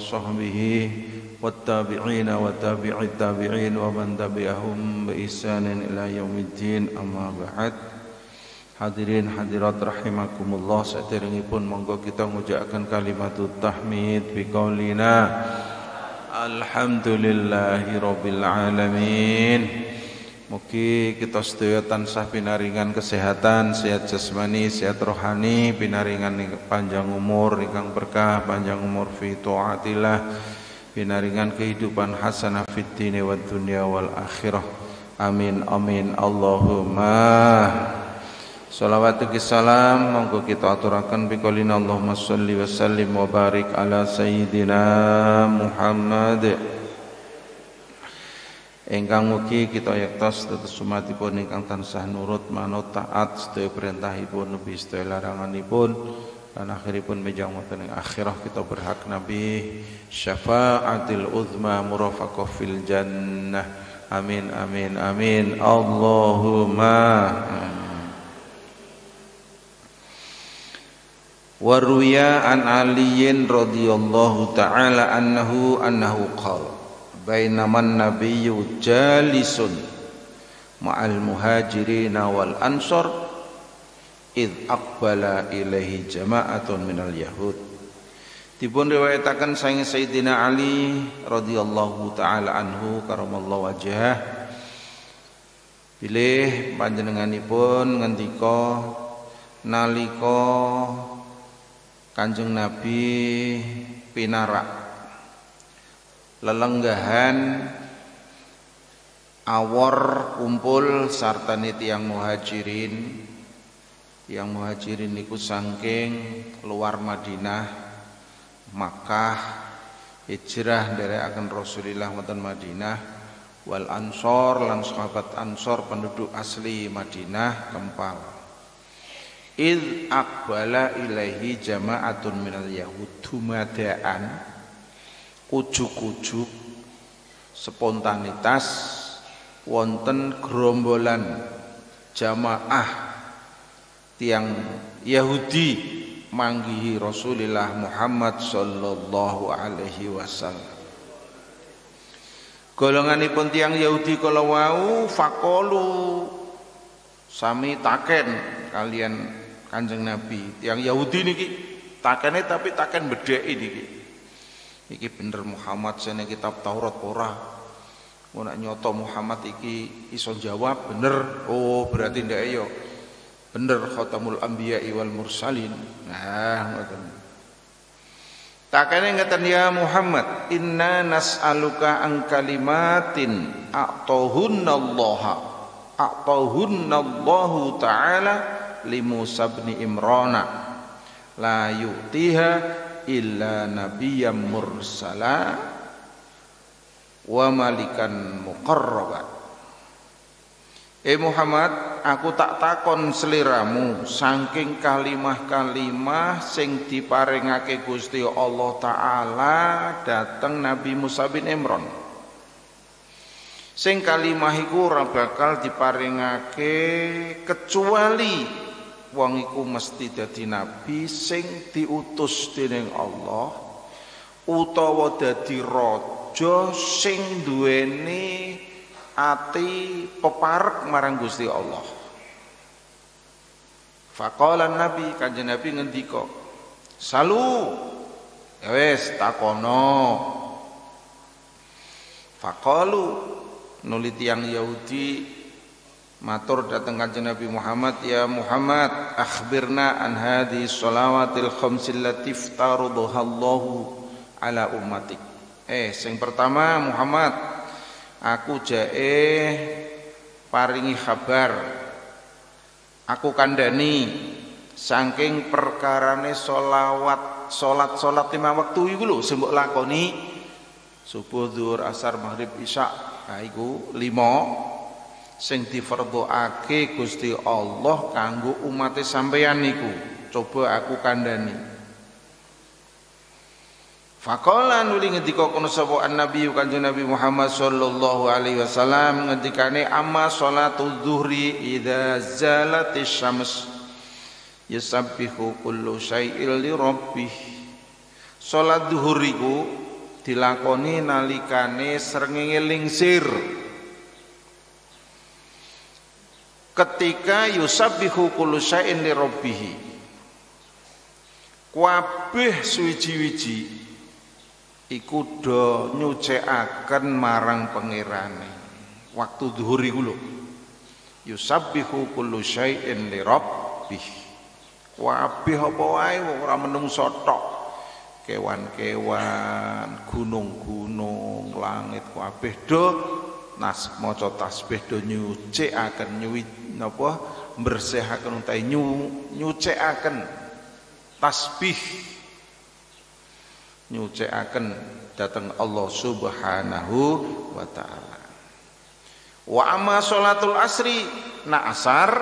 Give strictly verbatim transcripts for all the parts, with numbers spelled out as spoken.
وصحبه والتابعين وتابع التابعين ومن تبعهم بإحسان إلى يوم الدين. Amma ba'd. Hadirin hadirat rahimakumullah, saderengipun monggo kita ngucapkan kalimatut tahmid biqaulina alhamdulillahirabbil alamin. Mugi kita sedaya tansah pinaringan kesehatan, sehat jasmani, sehat rohani, pinaringan panjang umur ingkang berkah, panjang umur fi taatillah, pinaringan kehidupan hasanah fid dini wad dunya wal akhirah. Amin amin Allahumma. Shalawatu wassalam monggo kita aturakan biqaulina Allahumma shalli wa sallim wa barik ala sayyidina Muhammad. Ingkang mugi kita yaktos tetes sumatipun ingkang tansah nurut manut taat sedaya perintahipun ubi sedaya laranganipun. Dan akhiripun menjang wonten ing akhirah kita berhak nabi syafa'atil uzma murafaqah fil jannah. Amin amin amin Allahumma. Wa ruya an aliyin radhiyallahu ta'ala annahu annahu qala bainaman nabiyyu jalisun ma'al muhajirina wal ansar id aqbala ilaihi jama'atun minal yahud. Dipun riwayataken saking Sayyidina Ali radhiyallahu taala anhu karamallahu wajhah, bilih panjenenganipun ngendika nalika Kanjeng Nabi pinarak lelenggahan awor kumpul sartane tiyang muhajirin. Yang muhajirin niku saking luar Madinah, Makkah, hijrah dari akan Rasulullah wonten Madinah, wal ansor lan sahabat ansor penduduk asli Madinah kempal. Id aqbala ilaihi jama'atun minal yahud, dumadaan ujuk-ujuk spontanitas wonten gerombolan jamaah tiang Yahudi manggihi Rasulullah Muhammad sallallahu alaihi wasallam. Golonganipun tiang Yahudi kala wau faqalu sami taken kalian Kanjeng Nabi. Tiang Yahudi niki takene tapi taken bedheki niki. Iki bener Muhammad sene kitab Taurat ora. Mun nek nyoto Muhammad iki iso jawab bener, oh berarti ndak ya. Bener khatamul anbiya'i wal mursalin. Nah ngoten. Takane ngeten ya Muhammad, inna nas'aluka an kalimatin a'tahunnallaha a'tahunnallahu ta'ala li Musa bin Imrana la yu'tiha illa nabiyyam mursala wa malikan muqarraba. Eh Muhammad, aku tak takon seliramu saking kalimah-kalimah sing diparingake Gusti Allah Ta'ala dateng Nabi Musa bin Imran. Sing kalimah iku ora bakal diparingake kecuali wong iku mesti dadi nabi sing diutus dening Allah utawa dadi raja sing duweni ati peparek marang Gusti Allah. Faqala Nabi, Kanjeng Nabi ngendika, "Salu ya wis takono." Faqalu nuli tiyang Yahudi matur dateng Kanjeng Nabi Muhammad, "Ya Muhammad, akhbirna an hadhi shalawatil khamsil latif taruduhallahu ala ummatik." Eh, sing pertama Muhammad, aku jae paringi kabar, aku kandhani saking perkarane sholawat, sholat sholat lima waktu iku lho sing mbok lakoni subuh zuhur asar maghrib isya, ha iku lima sing difardhokake Gusti Allah kanggo umate sampeyan niku, coba aku kandhani. Faqala nuli ngendika kono sapa annabi Kanjeng Nabi Muhammad sallallahu alaihi wasallam ngendikane amma sholatul zuhri idza zalatis syams yusabbihu kullu syai'il li rabbih. Salat zuhur iku dilakoni nalikane srengenge lingsir. Ketika yusabbihu kullu syai'in li rabbih, kabeh suwiji-wiji iku do nyucikaken marang pangerane. Waktu zuhur iku lho. Yusabbihu kullu syai'in li rabbih. Kabeh apa wae ora menungso tok. Kewan-kewan, gunung-gunung, langit kabeh do nas maca tasbih do nyucikaken nyuwi napa bersihaken utahe nyu nyucikaken tasbih nyucikaken dateng Allah Subhanahu wa taala. Wa amma sholatul asri na asar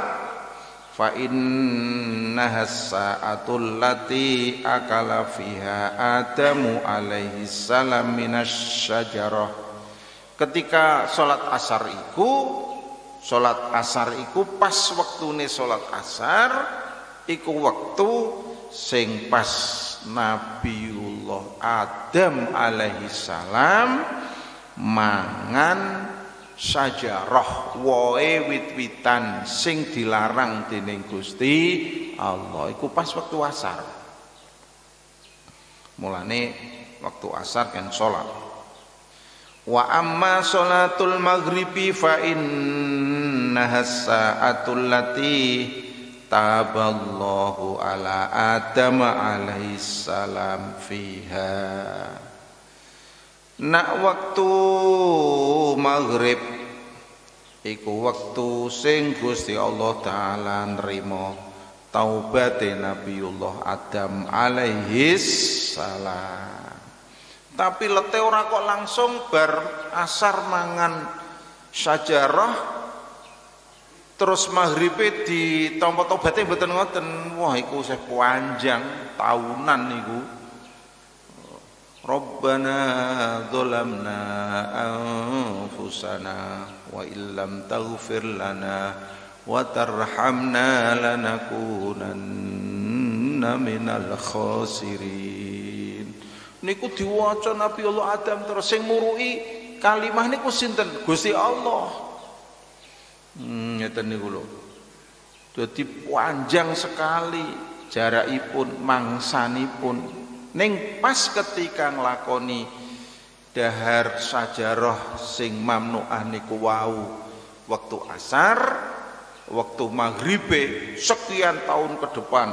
fa innaha as-sa'atul lati akala fiha Adamu alaihi salam minasy syajarah. Ketika salat asar iku salat asar iku pas wektune salat asar iku wektu sing pas Nabiullah Adam alaihi salam mangan syajarah woe wit-witan sing dilarang dening Gusti Allah iku pas waktu asar. Mulane waktu asar kan salat. Wa amma sholatul maghribi fa innaha as-sa'atul lati taballahu ala Adam alaihi salam fiha. Nak waktu maghrib iku waktu sing Gusti Allah taala nrimo taubate Nabiullah Adam alaihis salam. Tapi lete ora kok langsung bar asar mangan syajarah terus maghribe ditampa tobaté mboten ngoten. Wah iku sih panjang taunan niku. Rabbana dzalamna anfusana wa illam taghfir lana wa tarhamna lanakunanna minal khasirin. Niku diwaca Nabi Allah Adam terus sing muruki kalimah niku sinten? Gusti Allah. Hmm ngeten niku lho. Dadi panjang sekali jarakipun mangsanipun. Ning pas ketika nglakoni dahar syajarah sing mamnu'ah niku wau waktu asar, waktu maghribe sekian tahun ke depan,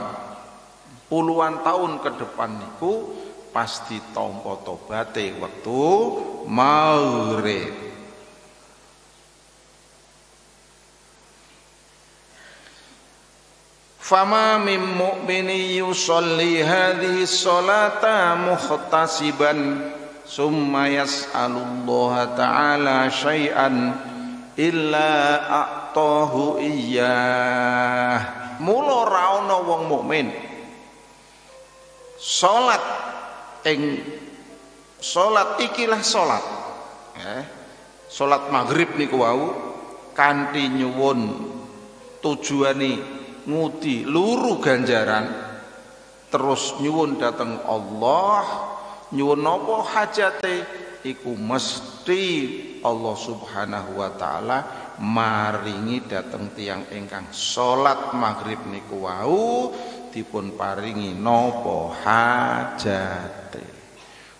puluhan tahun ke depan niku pasti tampa tobaté waktu maghrib. Fama mim mu'mini yusolli hadhihi sholata mukhtasiban summa yas'alullaha ta'ala syai'an illa a'tahu iyyah. Mula ra ana wong mukmin salat ing salat ikilah salat eh salat maghrib niku wau kanthi nyuwun tujuane ngudi luru ganjaran terus nyuwun dateng Allah nyuwun apa hajate iku mesti Allah Subhanahu wa taala maringi dateng tiang ingkang salat maghrib niku wau dipun paringi napa hajate.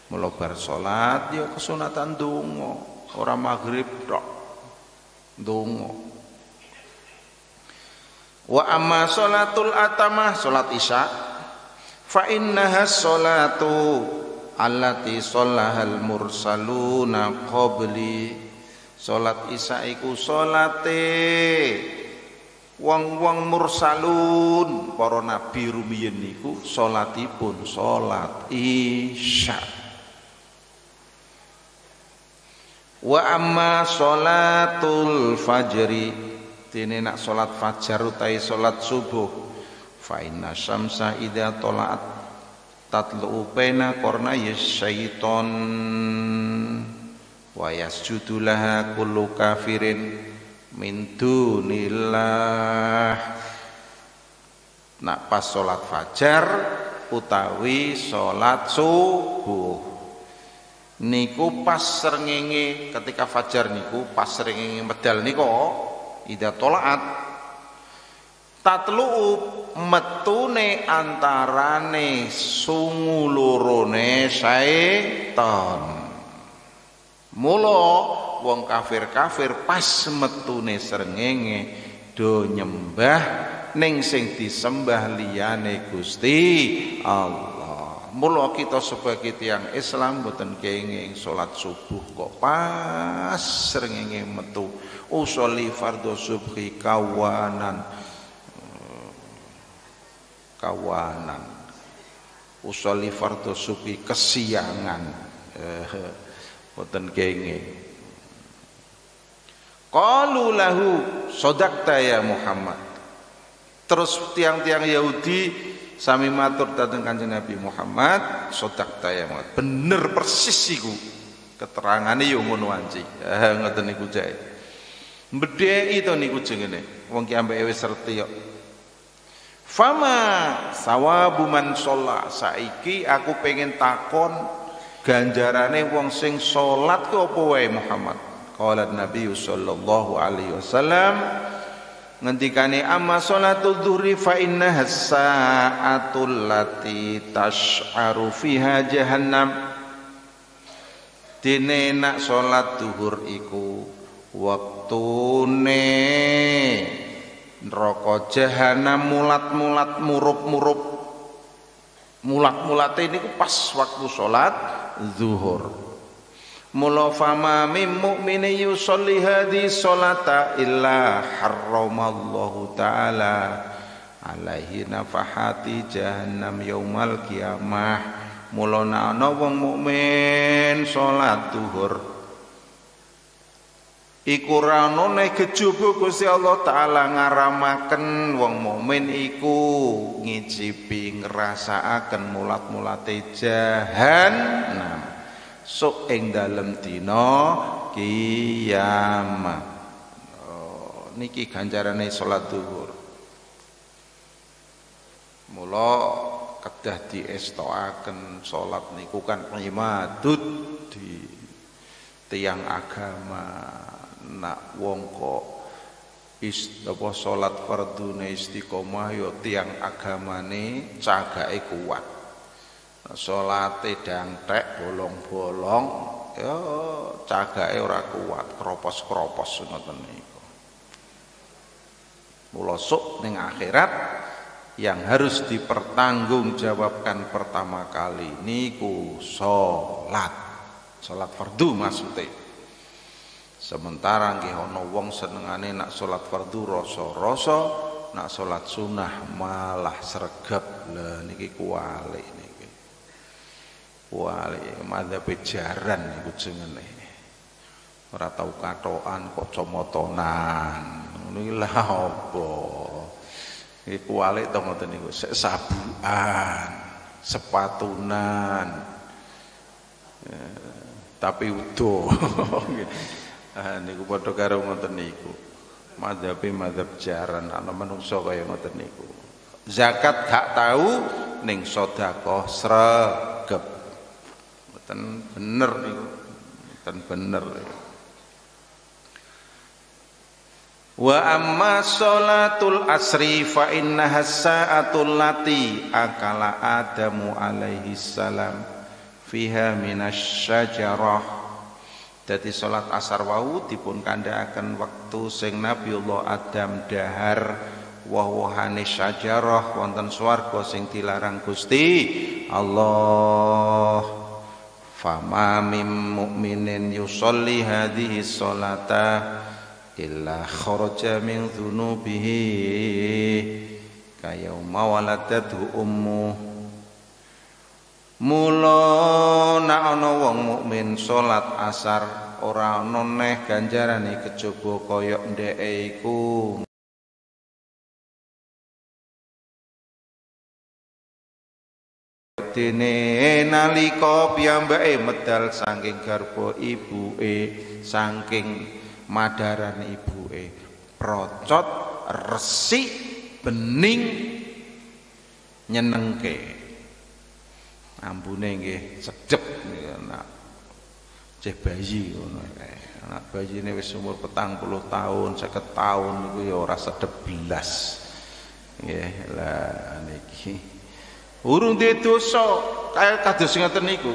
Mula bar salat ya kesunatan donga ora maghrib tok donga. Wa amma sholatul atamah sholat isya fa innaha sholatu allati sholahal mursaluna qabli. Sholat isya iku sholate wong-wong mursalun para nabi rumiyin niku sholatipun sholat isya. Wa amma sholatul fajri dene nak salat fajar utahe salat subuh fa inna syamsa idza tolaat tatlu baina qarnay syaiton wa yasjudu laha kullu kafirin min dunillah. Nak pas salat fajar utawi salat subuh niku pas srengenge ketika fajar niku pas srengenge medal niku ida tolaat tatlu metune antarane sungu lorone setan. Mula wong kafir-kafir pas metune srengenge do nyembah ning sing disembah liyane Gusti Allah. Mula kita sebagai tiyang Islam mboten kenging salat subuh kok pas srengenge metu. Usoli fardhu subhi kawanan. Kawanan. Usoli fardhu subhi kesiangan. Mboten kenging. Qalu lahu sadaqta ya Muhammad. Terus tiang-tiang Yahudi sami matur dateng kanjeng Nabi Muhammad, sadaqta ya Muhammad, bener persis iku keterangane yo ngono anci. Ha ngoten niku jae mbedheki to niku jengene wong ki ambeke wis serti yo. Fama sawabu man sholat, saiki aku pengen takon ganjarane wong sing salat ku apa wae Muhammad. Qala Nabi sallallahu alaihi wasallam ngendikane amma sholatu dzuhri fa innaha sa'atul lati tas'aru fiha jahannam. Dene nak sholat zuhur iku wektune neraka jahanam mulat-mulat murup-murup. Mulat-mulate niku pas waktu sholat zuhur. Mula fama mim mu'mini yusolli hadhi sholata illa harramallahu ta'ala alaihi nafahati jahannam yaumal qiyamah. Mula ana wong mukmin sholat duhur iku ra ono nek kejaba Gusti Allah taala ngaramaken wong mukmin iku ngicipi ngrasakaken mulat-mulate jahannam sok ing dalem dina kiamat. Oh, niki ganjarane salat zuhur. Mula kedah diestoaken salat niku kan imadud di tiang agama. Nak wong kok is apa salat fardune istiqomah ya tiang agamane cagake kuat. Salate dangtek bolong-bolong ya cagake ora kuat, kropos-kropos ngoten niku. Mula sok ning akhirat yang harus dipertanggungjawabkan pertama kali niku salat. Salat fardu maksude. Sementara nggih ana wong senengane nak salat fardu rasa-rasa, nak salat sunah malah sregep. Lah niki kuwalik. Wali madhab jaran iku jenenge ora tau katokan kacamatanan ngono lha apa iki wali to ngoten niku sabukan sepatunan e, tapi udo ah niku padha karo ngoten niku madhabe madhab jaran ana manungsa kaya ngoten niku zakat gak tau ning sedekah sregep. Ten bener itu, ten bener. Wa amma sholatul asri fa innaha sa'atul lati akala adamu alaihi salam fiha minasy syajarah. Dadi sholat asar wau dipun kandhakaken wektu sing Nabiullah Adam dahar wahwahane syajarah wonten swarga sing dilarang Gusti Allah. Fama mim mu'minin yusolli hadhihi sholata illa kharaja min dhunubihi kayawma waladathu ummuh. Mula nak ana wong mukmin salat asar ora ana neh ganjarane kejaba kaya ndheke iku dene nalika piyambake medal saking garba ibuke saking madaran ibuke procot resik bening nyenengke ambune nggih sedhep. Nah, cek bayi anak bayi ini wis umur petang puluh tahun seket tahun itu ya ora sebelas nggih lah niki urung duwe dosa kaya kados ngeten niku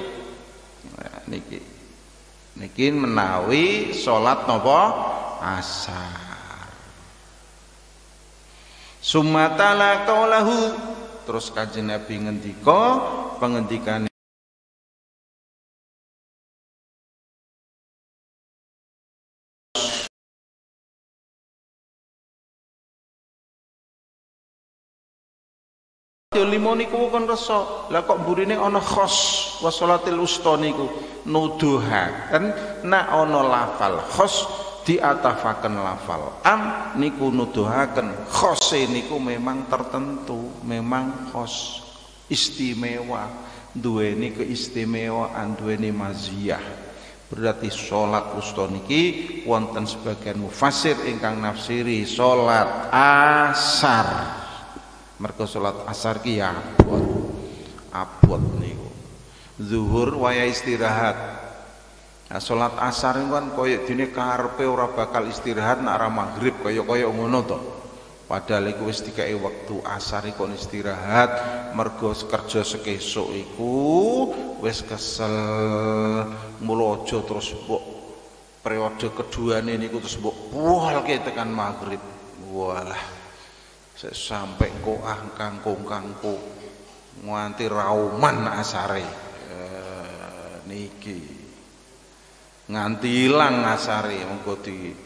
niki niki menawi salat napa asar sumatala kaulahu terus Kanjeng Nabi ngendika pengendikane limo niku kon rasa lah kok mburine ana khos wa sholatil usta niku nuduhaken nek ana lafal khos diatafaken lafal am niku nuduhaken khose niku memang tertentu memang khos istimewa duweni keistimewaan duweni maziyah berarti sholat usta niki wonten sebagian mufasir ingkang nafsiri sholat asar mergo salat asar ki ya abot abot niku zuhur waya istirahat nah, salat asar niku kan koyo dene karepe ora bakal istirahat nek ra maghrib koyo-koyo ngono to padahal iku wis dikeki wektu asar iku istirahat mergo kerja sekesuk iku wis kesel mulo aja terus mbok periode keduane niku terus mbok puwalke tekan maghrib walah sampai koah kangkung kangkung nganti rauman asare e, niki nganti ilang asare mengko di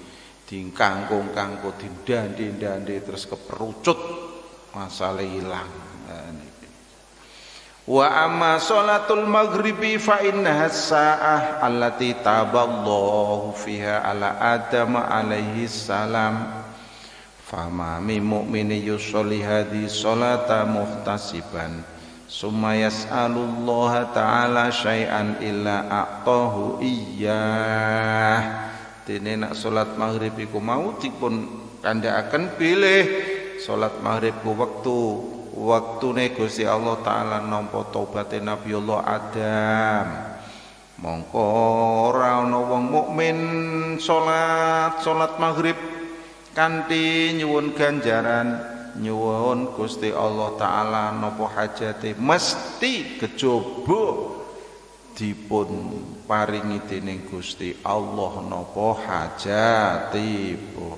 di kangkung kangkung dindandi dindandi terus keperucut masalah ilang e, niki wa amma sholatul maghribi fa innaha sa'ah allati taballahu fiha ala adam alaihi salam fama min mu'mini yusolli hadhi sholata muhtasiban summa yas'alullaha ta'ala syai'an illa a'tahu iyyah dene nak salat maghrib iku mau dipun kandhakaken pilih salat maghrib ku wektu wektune Gusti Allah taala nampa tobaté Nabiullah Adam mongko ora ana wong mukmin salat salat maghrib kanthi nyuwun ganjaran nyuwun Gusti Allah taala napa hajate mesti kejaba dipun paringi dening Gusti Allah napa hajatipun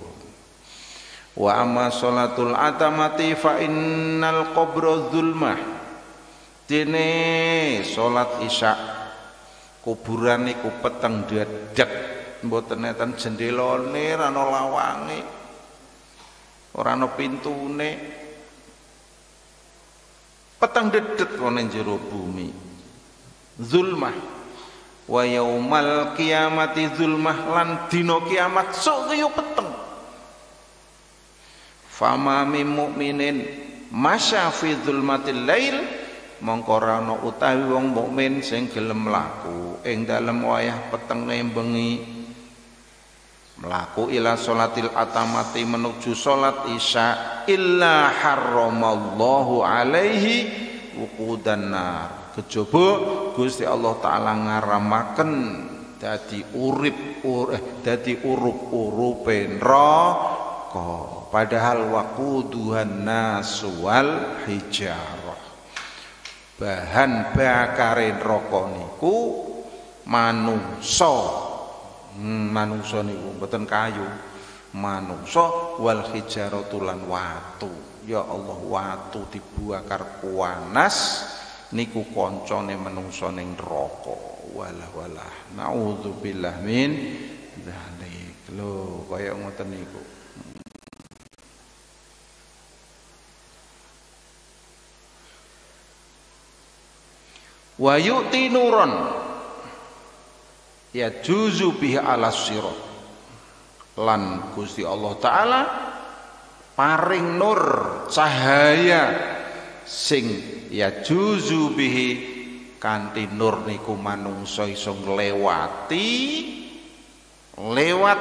wa amma sholatul atamati fa innal qabra dzulmah dene salat isya kuburan niku peteng dadeg mboten enten jendelane ra ana lawange ora ana pintune petang dedet ana jero bumi zulmah wa yaumal qiyamati zulmah lan dina kiamat sok yo peteng fama mim mukminin masya fi zulmatil lail mongko ra ana utawi wong mukmin sing gelem laku ing dalem wayah petenge bengi melaku ila sholatil atamati menuju sholat isya illa harramallahu alaihi wuqudan nar kejaba Gusti Allah taala ngaramaken dadi urip ur, eh, dadi urup-urupe neraka padahal waquduhan nas wal hijarah bahan bakare neraka niku manungsa Hmm, manungsa niku mboten kayu manungsa wal hijaratu lan watu ya Allah watu dibakar panas niku koncone manungsa ning neraka walah walah naudzubillah min dzalik lho kaya ngoten niku wa yu'ti nuron ya juzu bihi ala sirat lan Gusti Allah taala paring nur cahaya sing ya juzu bihi kanthi nur niku manungsa iso nglewati lewat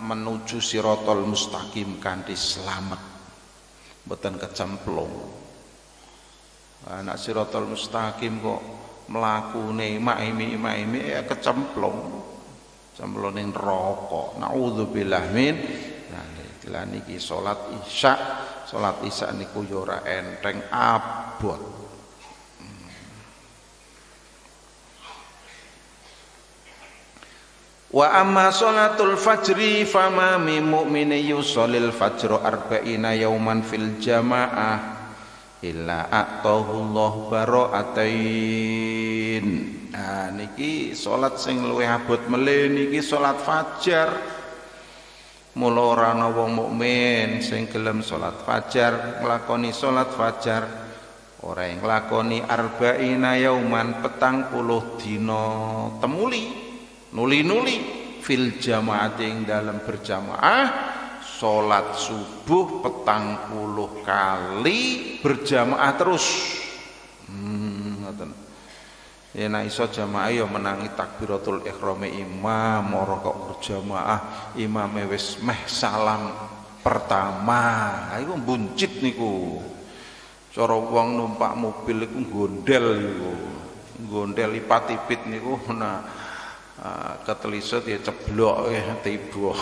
menuju siratal mustaqim kanthi slamet mboten kecemplung anak siratal mustaqim kok melaku nih maimi maimi ya kecemplung cemplone neraka. Naudzubillah min dzalik. Lah niki salat isya, salat isya niku yo ora enteng abot. Wa amma sholatul fajri fama mi mu'mini yusholil fajru arba'ina yauman fil jama'ah illa a'tahullah bara'atain. Nah niki sholat sing luwih abot melih niki sholat fajar. Mula ora ana wong mukmin sing gelem sholat fajar nglakoni sholat fajar ora nglakoni arba'ina yauman petang puluh dina temuli nuli-nuli fil jamaah ing dalam berjamaah salat subuh petang puluh kali berjamaah terus. Hmm, ngoten. Yen iso jamaah ya menangi takbiratul ihrami imam ora kok berjamaah imame wis meh salam pertama. Ha iku mbuncit niku. Cara wong numpak mobil iku gondel niku. Gondel lipat-lipit niku nah ketelisut ya ceblok ya tiba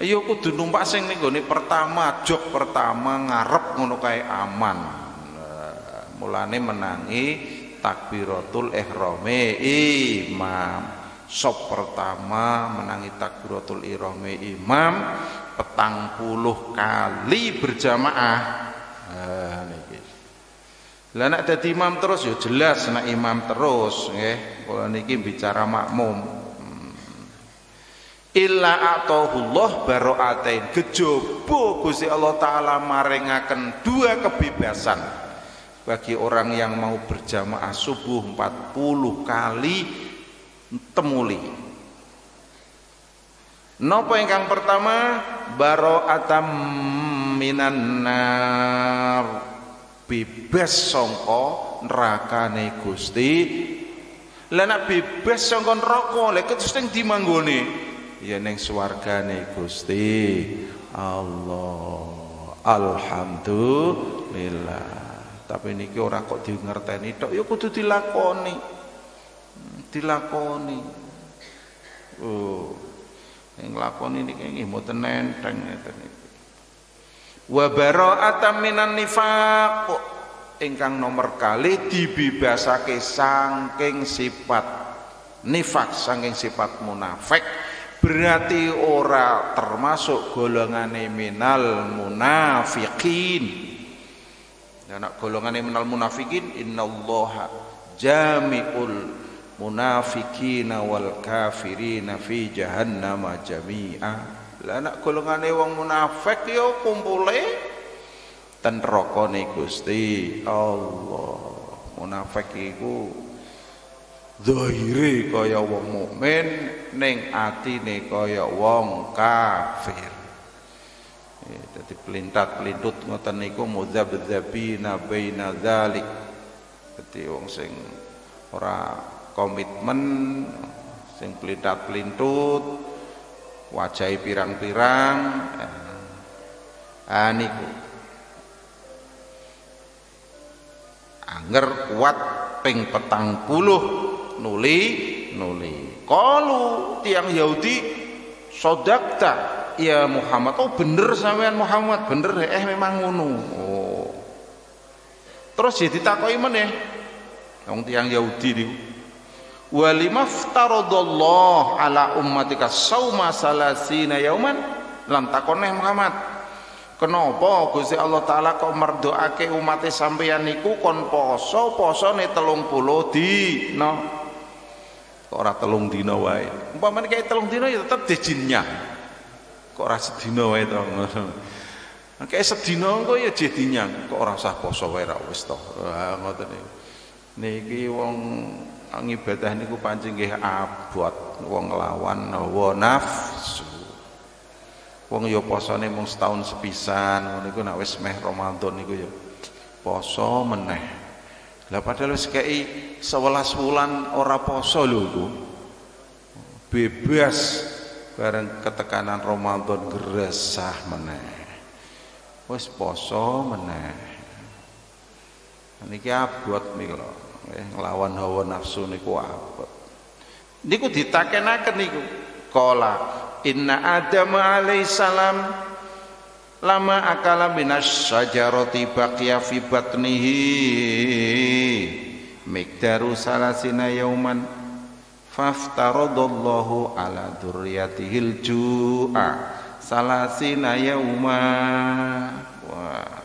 ya kudu numpak sing nggone pertama jok pertama ngarep ngono kae aman. Mulane menangi takbiratul ihrami imam sop pertama menangi takbiratul ihrami imam petang puluh kali berjamaah. Lah nek dadi imam terus ya jelas nek imam terus nggih kula niki bicara makmum. Illa atahullah baraatain kejaba Gusti Allah taala maringaken dua kebebasan bagi orang yang mau berjamaah subuh empat puluh kali temuli. Napa ingkang pertama baraatam minan nar bebas sangka nerakane Gusti. Lah nek bebas sangka neraka lha terus ning ndi manggone? Ya ning swargane Gusti Allah. Alhamdulillah. Tapi niki ora kok dingerteni tok ya kudu dilakoni. Dilakoni. Oh. Ning lakoni niki nggih mboten enteng ngeten niki. Wa bara'atan minan nifaq ingkang nomor kali dibebasake saking sifat nifak saking sifat munafik berarti ora termasuk golongane minal munafiqin. Ana golongane minal munafiqin innallaha jami'ul munafiqina wal kafirina fi jahannam jami'a. Lah nek golongane wong munafik ya kumpule ten neraka Gusti Allah. Munafik iku zahire kaya wong mukmin ning atine kaya wong kafir. Eh dadi plintat-plintut ngoten niku mudzabdzabina baina dzalik. Dadi wong sing ora komitmen sing plintat-plintut wajahi pirang-pirang ah niku anger kuat ping petang puluh nuli nuli kalu tiang Yahudi sodakta ya Muhammad. Oh bener sampean Muhammad bener eh memang ngono. Oh terus jadi takoki meneh wong tiang Yahudi niku walimaftaradallah ala ummatika sauma salasina yauman lan takoneh Muhammad kenapa Gusti Allah taala kok merdoake umat sampeyan niku kon poso posone telung puluh dina kok ora telung dina wae umpamane kaya telung dina ya tetep dijinnya kok ora sedina wae to kaya sedina engko ya jadinya kok ora usah poso wae ra wis to ngoten niki wong ngibadah niku pancen nggih abot wong nglawan hawa nafsu. Wong ya posone mung setahun sepisan ngono niku nek wis meh Ramadan niku ya poso meneh. Lah padahal wis kei sewelas wulan ora poso lho iku. Bebas bareng ketekanan Ramadan gresah meneh. Wis poso meneh. Niki abot niku lho. Ngelawan hawa nafsu niku abot. niku ditakenaken niku. Qala inna Adam alaihissalam lama akala minas syajarati baqiya fi batnihi miqdaru salasina yauman faftaradallahu ala dzurriyyatihil ju'a salasina yauma. Wah.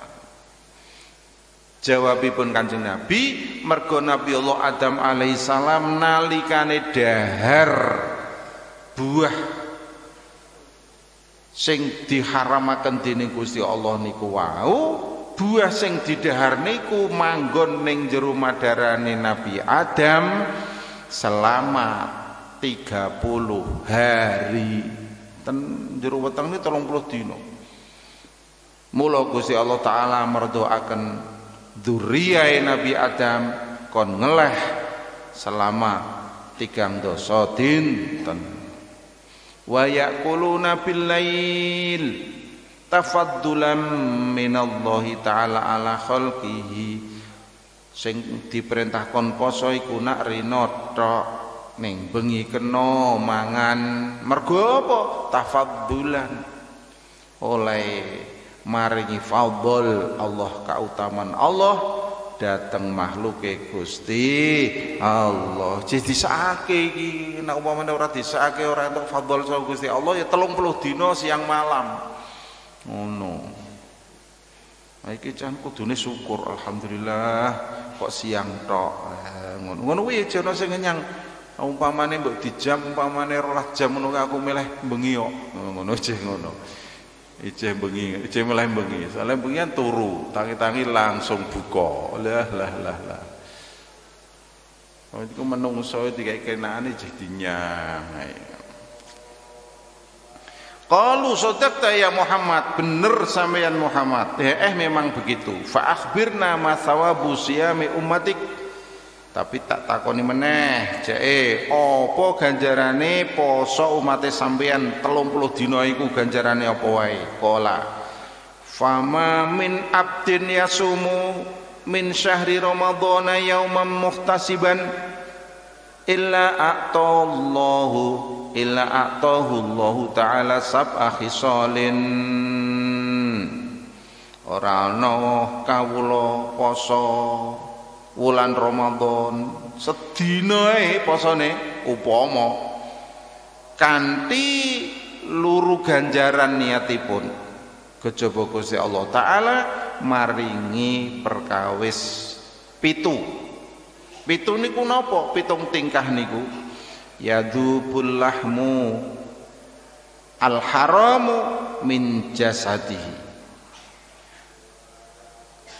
Jawabipun Kanjeng Nabi, mergo Nabi Allah Adam alaihissalam nalikane dahar buah sing diharamaken dening Gusti Allah niku wau, buah sing didahar niku manggon ning jero madarane Nabi Adam selama tiga puluh hari. Ten jero wetenge telung puluh dina. Mula Gusti Allah taala merdoaken dzurriyae Nabi Adam kon ngeleh selama tigang dosa dinten. Wa yaquluna bil lail tafaddulan minallahi taala ala khalqihi. Sing diperintahkon poso iku nak rina tok ning bengi kena mangan. Mergo apa? Tafaddulan, oleh maringi fadl Allah, kautaman Allah dateng makhluke Gusti Allah. Jadi saake iki nek umpamane ora disake ora entuk fadl saka Gusti Allah ya telung puluh dina siang malam ngono. Oh, iki jan kudune syukur alhamdulillah kok siang tok ngono. Ngono kuwi aja ana sing ngenyang umpamane mbok dijam umpamane rolas jam ngono aku milih bengi kok ngono aja ngono. Ijeh bengi, ijeh mulai bengi. Soalnya bengian turu, tangi-tangi langsung buka. Lah lah lah lah. Kalau itu menungso tiga kenaan ijeh dinyang. Qalu sadaqta ya Muhammad, bener sampeyan Muhammad. Eh, eh memang begitu. Fa akhbirna ma sawabu siyami ummatik. Tapi tak takoni meneh, jae apa ganjarane poso umate sampean telung puluh dina iku ganjarane apa wae. Qala fama min abdin yasumu min syahri ramadhana yauman muhtasiban illa a'tallahu illa a'tahu Allahu taala sab'a khisalin. Ora ana kawula poso wulan Ramadan sedina e posone upama kanthi luru ganjaran niatipun kejaba Gusti Allah taala maringi perkawis pitu. Pitu niku napa? Pitung tingkah niku yadubul lahmu al haramu min jasadihi.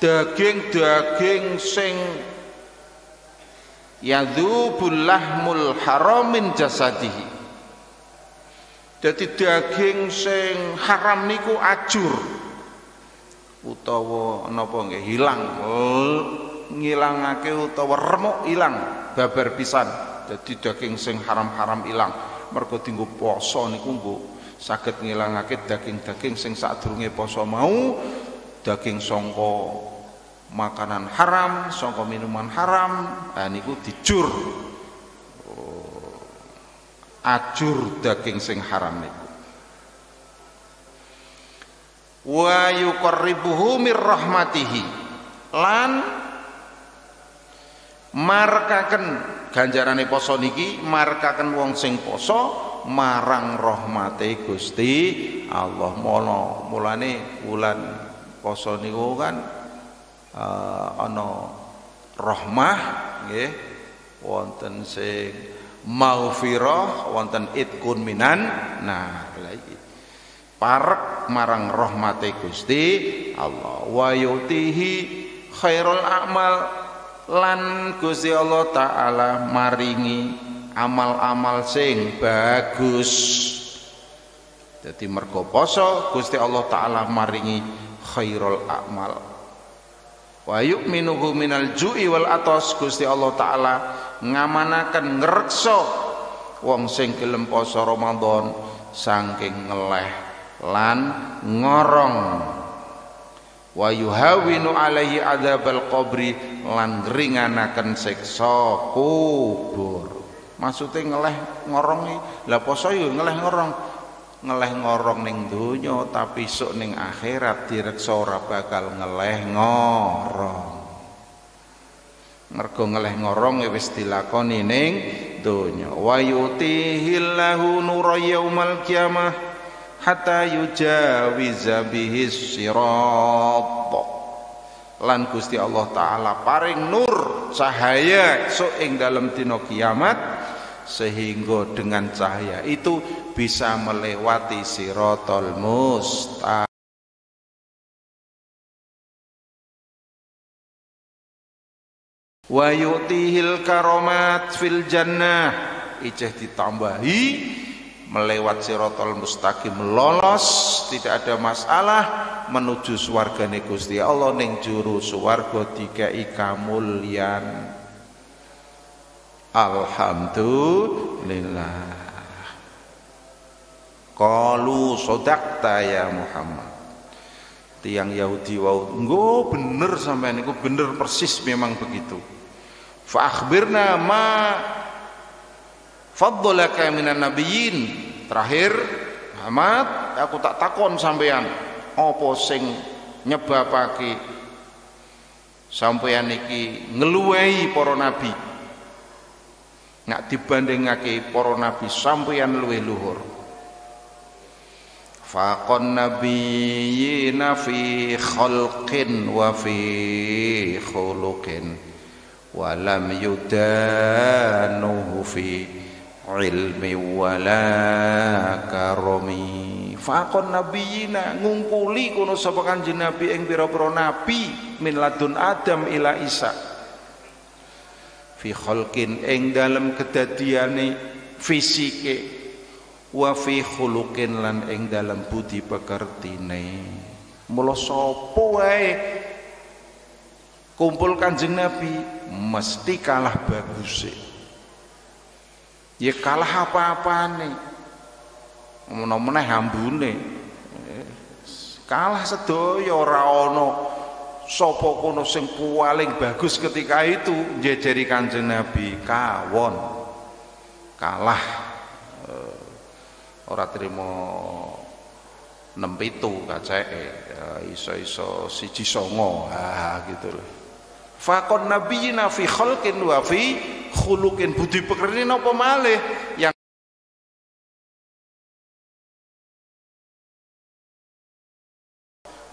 Daging-daging sing yadzubul lahmul haram min jasadihi. Dadi daging sing haram niku ajur utawa napa nggih hilang, ngilangake utawa remuk ilang, babar pisan. Dadi daging sing haram-haram ilang. Mergo dienggo poso niku nggo saged ngilangake daging-daging sing sadurunge poso mau, daging sangka makanan haram, songko minuman haram, dan niku dijur, oh, ajur daging sing haram niku. Wa yuqarribuhu mir rahmatihi, lan markaken ganjarane poso niki, markaken wong sing poso marang rahmate Gusti Allah. Mono mulane wulan poso niku kan Uh, ana rahmah nggih, wonten sing maghfirah, wonten itkun minan. Nah, lagi parek marang rahmate Gusti Allah. Wa yutihi khairul a'mal, lan Gusti Allah taala maringi amal-amal sing bagus. Dadi mergo poso Gusti Allah taala maringi khairul a'mal. Wa yu'minuhu minal ju'i wal atas, Gusti Allah taala ngamanaken ngrekso wong sing gelem poso Ramadan saking ngeleh lan ngorong. Wa yuhawinu alaihi adzabal qabri, lan ringanaken siksa kubur. maksudnya ngeleh ngorong iki lah poso yo ngeleh ngorong ngeleh ngorong ning donya tapi esuk ning akhirat direksa ora bakal ngeleh ngorong mergo ngeleh ngorong wis dilakoni ning donya wa yutihillahu nur yaumal qiyamah hatta yujawiza bihis sirat lan Gusti Allah Ta'ala paring nur cahaya so ing dalam dina kiamat sehingga dengan cahaya itu bisa melewati siratal mustaqim. Wa yutihil karamat fil jannah ijeh ditambahi melewati siratal mustaqim lolos tidak ada masalah menuju swargane Gusti Allah ning juru swarga dikai kamulyan. Alhamdulillah. Qalu sadaqta ya Muhammad. Tiang Yahudi wau, "Nggo bener sampean niku bener persis memang begitu." Fa akhbirna ma faddalaka minan nabiyyin. Terakhir, Muhammad, aku tak takon sampean opo sing nyebabake sampeyan iki ngeluwehi para nabi nek dibandingake para nabi sampeyan luwih luhur faqon nabiyina fi khalqin wa fi khuluqin wa lam yudanuhu fi ilmi wala karami faqon nabiyina ngungkuli kono sapa kanjeng nabi ing pira-pira nabi min ladun Adam ila Isa fi khalqin ing dalem kedadiane fisike wa fi khuluqin lan ing dalem budi pekertine mula sapa wae kumpul kanjeng nabi mesti kalah baguse ya kalah apa-apane meneh hambune kalah sedaya ora ana sapa kono sing paling bagus ketika itu njejeri kanjeng nabi kawon kalah ora trimo enam pitu kaceke iso-iso siji songo ha gitu lho faqon nabiyina fi khalqin wa fi khuluqin budi pekerti napa malih yang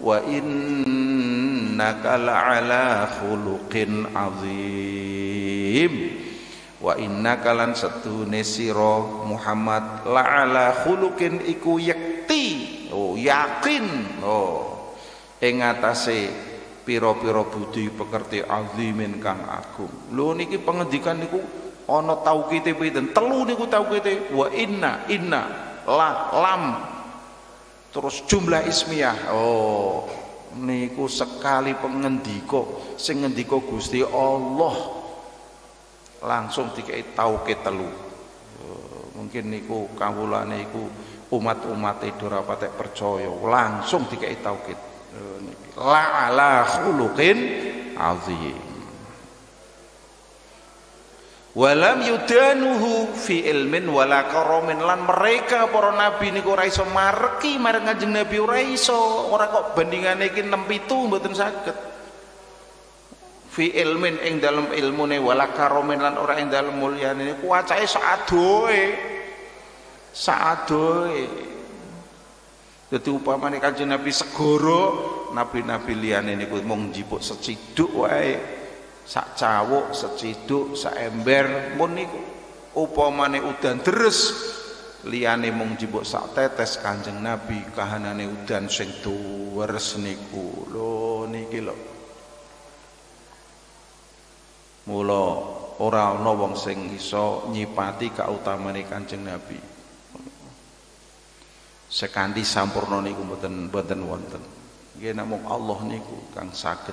wa innaka la'ala khuluqin azim wa innaka lan setune sira Muhammad la'ala khuluqin iku yakti oh yakin oh ing atase pira-pira budi pekerti azimin kang agung lho niki pengendikan niku ana taukite pinten telu niku taukite wa inna inna la lam terus jumlah ismiyah oh niku sekali pengendika sing ngendika Gusti Allah langsung dikai tauke telu oh, mungkin niku kawulane iku umat-umat ora patek percaya langsung dikai tauke oh, la ala khuluqin azim walam yudanuhu fi ilmin wala karamin lan mereka para nabi niku ora iso mareki marang kanjeng nabi ora iso ora kok bandingane iki enam pitu mboten saged fi ilmin ing dalem ilmune wala karamin lan ora ing dalem mulyane niku acake saadoe saadoe dadi upamane kanjeng nabi segara nabi-nabi liyane niku mung njipuk seciduk wae sak cawuk, seciduk, sak ember mun niku upamane udan deres liyane mung njipuk sak tetes kanjeng nabi kahanane udan sing duwers niku lho niki lho mula ora ana wong sing iso nyipati kautamane kanjeng nabi sekanthi sampurna niku mboten mboten wonten nggih namung Allah niku kang saged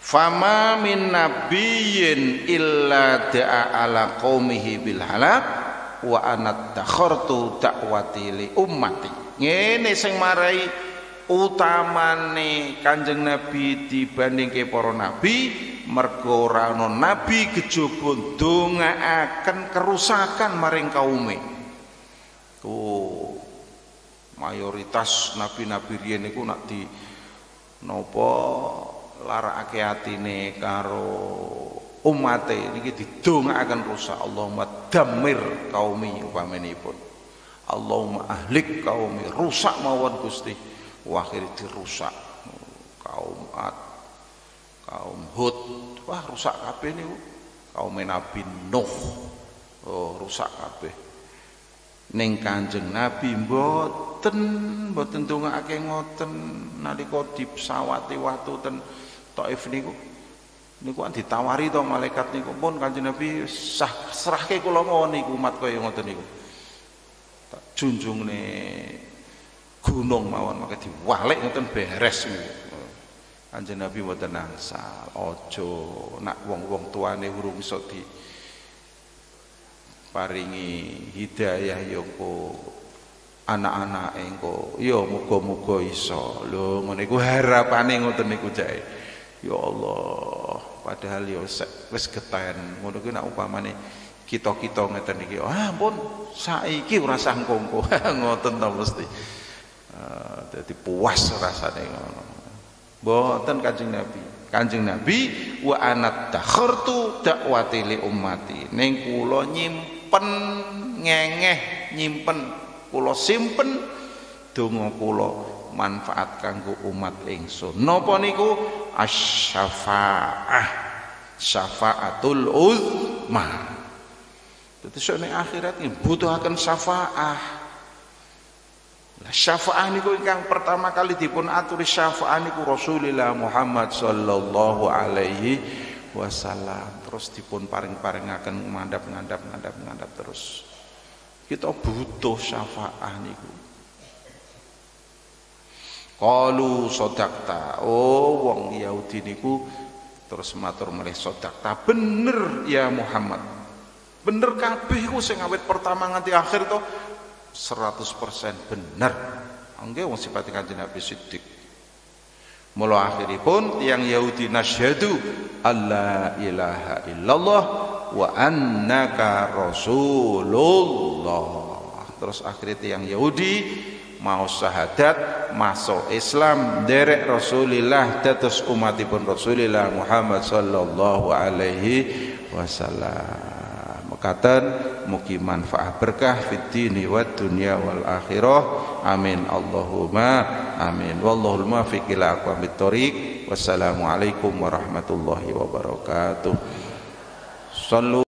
fama min nabiyyin illa da'a ala qaumihi bil halak wa ana takhartu dakwati li ummati ngene sing marai utamane kanjeng nabi dibandingke para nabi mergo ora ana nabi kejaba ndongaaken kerusakan maring kaume. Oh, mayoritas nabi-nabi riyen niku nak di napa larakake atine karo umate niki didongaaken rusak. Allahumma damir qaumi upamanipun. Allahumma ahlik qaumi, rusak mawon Gusti. Wah akhire dirusak kaum Ad, kaum Hud, wah rusak kabeh niku. Kaum Nabi Nuh, oh rusak kabeh. Ning Kanjeng Nabi mboten mboten ndongaake ngoten nalika di pesawate watu ten Thaif niku. Niku kan ditawari to malaikat niku, pun Kanjeng Nabi sah serahke kula mawon niku umat kaya ngoten niku. Tak junjungne gunung mawon maka diwalek ngoten beres niku. Kanjeng Nabi mboten angsal, ojo nak wong-wong tuane urung iso di paringi hidayah ya engko anak-anake engko ya muga-muga iso. Lho ngono iku harapane ngoten niku jae. Ya Allah, padahal ya wis getahen ngono kuwi nak upamane kita-kita ngeten iki, ah ampun saiki ora sah engko ngoten ta mesti. Eh dadi puas rasane ngono. Mboten Kanjeng Nabi. Kanjeng Nabi wa anat dakhartu dakwati li ummati. Ning kula nyimpen ngengeh, nyimpen kula simpen donga kula manfaat kanggo umat ingsun. Napa niku? Asy-syafa'ah. Syafa'atul uzma. Tetesuk ning akhirat nggih butuhaken syafa'ah. Lah syafa'ah niku ingkang pertama kali dipun aturi syafa'ah niku Rasulullah Muhammad sallallahu alaihi wasallam, terus dipun paring-paringaken ngandhap ngandhap ngandhap ngandhap terus. Kita butuh syafa'ah niku. Qalu sadaqta. Oh wong Yahudi niku terus matur malih sadaqta. Bener ya Muhammad. Bener kabeh iku sing awit pertama nganti akhir to. seratus persen benar. Angge wong sifate Kanjeng Nabi Siddiq. Mula akhiripun tiyang Yahudi nasyhadu alla ilaha illallah wa annaka rasulullah. Terus akhirnya tiyang Yahudi mau syahadat masuk Islam derek Rasulillah dados umatipun Rasulillah Muhammad sallallahu alaihi wasallam. Mekaten mugi manfaat berkah fid dini wad dunya wal akhirah. Amin Allahumma amin. Wallahul muwaffiq ila aqwamit thoriq. Wassalamualaikum warahmatullahi wabarakatuh. Sallu